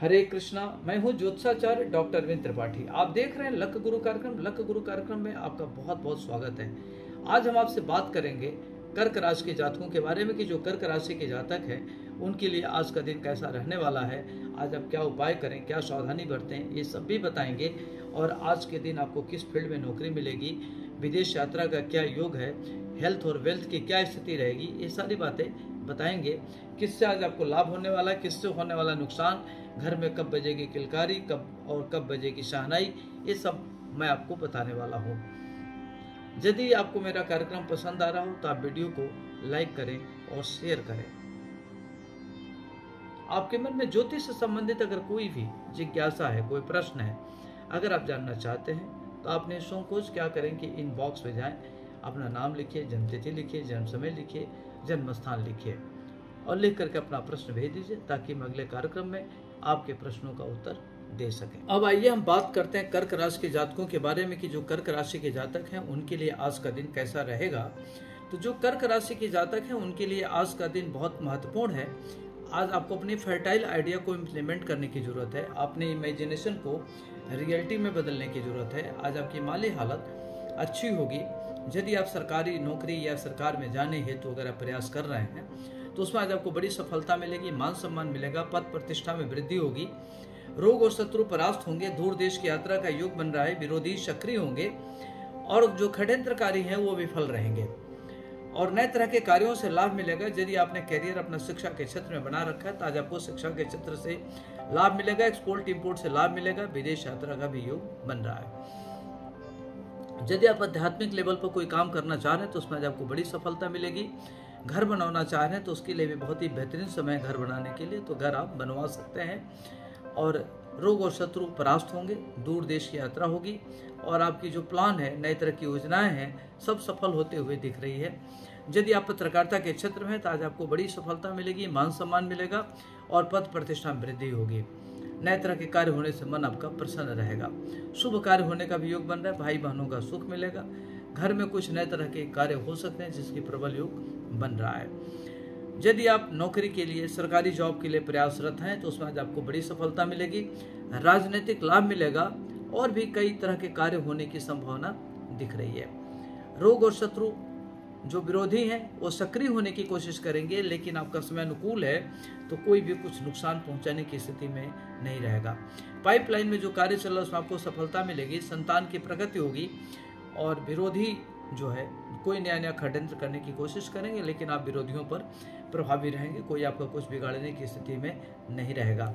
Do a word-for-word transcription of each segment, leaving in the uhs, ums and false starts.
हरे कृष्णा। मैं हूं ज्योतिषाचार्य डॉक्टर विनत त्रिपाठी। आप देख रहे हैं लक्ष्य गुरु कार्यक्रम। लक्ष्य गुरु कार्यक्रम में आपका बहुत बहुत स्वागत है। आज हम आपसे बात करेंगे कर्क राशि के जातकों के बारे में कि जो कर्क राशि के जातक हैं उनके लिए आज का दिन कैसा रहने वाला है, आज आप क्या उपाय करें, क्या सावधानी बरतें, ये सब भी बताएंगे। और आज के दिन आपको किस फील्ड में नौकरी मिलेगी, विदेश यात्रा का क्या योग है, हेल्थ और वेल्थ की क्या स्थिति रहेगी, ये सारी बातें बताएंगे। किससे आज आपको लाभ होने वाला है, किससे होने वाला नुकसान, घर में कब बजेगी किलकारी कब और कब बजेगी शहनाई, ये सब मैं आपको बताने वाला हूँ। यदि आपको मेरा कार्यक्रम पसंद आ रहा हो तो आप वीडियो को लाइक करें और शेयर करें। आपके मन में ज्योतिष से संबंधित अगर कोई भी जिज्ञासा है, कोई प्रश्न है, अगर आप जानना चाहते हैं तो आप निसंकोच क्या करें कि इनबॉक्स में जाएं, अपना नाम लिखिए, जन्मतिथि लिखिए, जन्म समय लिखिए, जन्म स्थान लिखिए और लिख करके अपना प्रश्न भेज दीजिए ताकि मैं अगले कार्यक्रम में आपके प्रश्नों का उत्तर दे सकें। अब आइए हम बात करते हैं कर्क राशि के जातकों के बारे में कि जो कर्क राशि के जातक हैं उनके लिए आज का दिन कैसा रहेगा। तो जो कर्क राशि के जातक हैं उनके लिए आज का दिन बहुत महत्वपूर्ण है। आज आपको अपने फर्टाइल आइडिया को इम्प्लीमेंट करने की ज़रूरत है, अपने इमेजिनेशन को रियलिटी में बदलने की ज़रूरत है। आज आपकी माली हालत अच्छी होगी। यदि आप सरकारी नौकरी या सरकार में जाने हेतु तो अगर आप प्रयास कर रहे हैं तो उसमें आज आपको बड़ी सफलता मिलेगी, मान सम्मान मिलेगा, पद प्रतिष्ठा में वृद्धि होगी, रोग और शत्रु परास्त होंगे, दूर देश की यात्रा का योग बन रहा है, विरोधी सक्रिय होंगे और जो षड्यंत्रकारी हैं वो विफल रहेंगे और नए तरह के कार्यों से लाभ मिलेगा। यदि आपने कैरियर अपना शिक्षा के क्षेत्र में बना रखा है तो आज आपको शिक्षा के क्षेत्र से लाभ मिलेगा, एक्सपोर्ट इम्पोर्ट से लाभ मिलेगा, विदेश यात्रा का भी योग बन रहा है। यदि आप आध्यात्मिक लेवल पर कोई काम करना चाह रहे हैं तो उसमें आज आपको बड़ी सफलता मिलेगी। घर बनवाना चाह रहे हैं तो उसके लिए भी बहुत ही बेहतरीन समय है घर बनाने के लिए, तो घर आप बनवा सकते हैं। और रोग और शत्रु परास्त होंगे, दूर देश की यात्रा होगी और आपकी जो प्लान है, नई तरह की योजनाएं हैं, सब सफल होते हुए दिख रही है। यदि आप पत्रकारिता के क्षेत्र में हैं तो आज आपको बड़ी सफलता मिलेगी, मान सम्मान मिलेगा और पद प्रतिष्ठा में वृद्धि होगी। नए तरह के कार्य होने से मन आपका प्रसन्न रहेगा, शुभ कार्य होने का भी योग बन रहा है, भाई बहनों का सुख मिलेगा, घर में कुछ नए तरह के कार्य हो सकते हैं जिसकी प्रबल योग बन रहा है। यदि आप नौकरी के लिए, सरकारी जॉब के लिए प्रयासरत हैं तो उसमें आज आपको बड़ी सफलता मिलेगी, राजनीतिक लाभ मिलेगा और भी कई तरह के कार्य होने की संभावना दिख रही है। रोग और शत्रु जो विरोधी हैं वो सक्रिय होने की कोशिश करेंगे, लेकिन आपका समय अनुकूल है तो कोई भी कुछ नुकसान पहुंचाने की स्थिति में नहीं रहेगा। पाइपलाइन में जो कार्य चल रहा है उसमें आपको सफलता मिलेगी, संतान की प्रगति होगी और विरोधी जो है कोई नया नया षड्यंत्र करने की कोशिश करेंगे लेकिन आप विरोधियों पर प्रभावी रहेंगे, कोई आपका कुछ बिगाड़ने की स्थिति में नहीं रहेगा।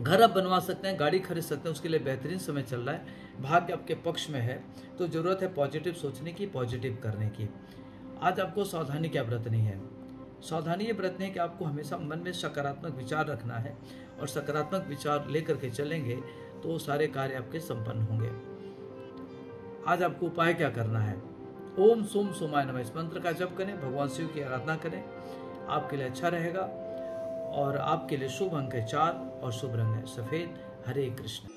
घर आप बनवा सकते हैं, गाड़ी खरीद सकते हैं, उसके लिए बेहतरीन समय चल रहा है, भाग्य आपके पक्ष में है तो ज़रूरत है पॉजिटिव सोचने की, पॉजिटिव करने की। आज आपको सावधानी क्या बरतनी है, सावधानी ये बरतनी है कि आपको हमेशा मन में सकारात्मक विचार रखना है और सकारात्मक विचार लेकर के चलेंगे तो सारे कार्य आपके संपन्न होंगे। आज आपको उपाय क्या करना है, ओम सोम सोमाय नमः इस मंत्र का जप करें, भगवान शिव की आराधना करें, आपके लिए अच्छा रहेगा। और आपके लिए शुभ अंक है चार और शुभ रंग है सफेद। हरे कृष्ण।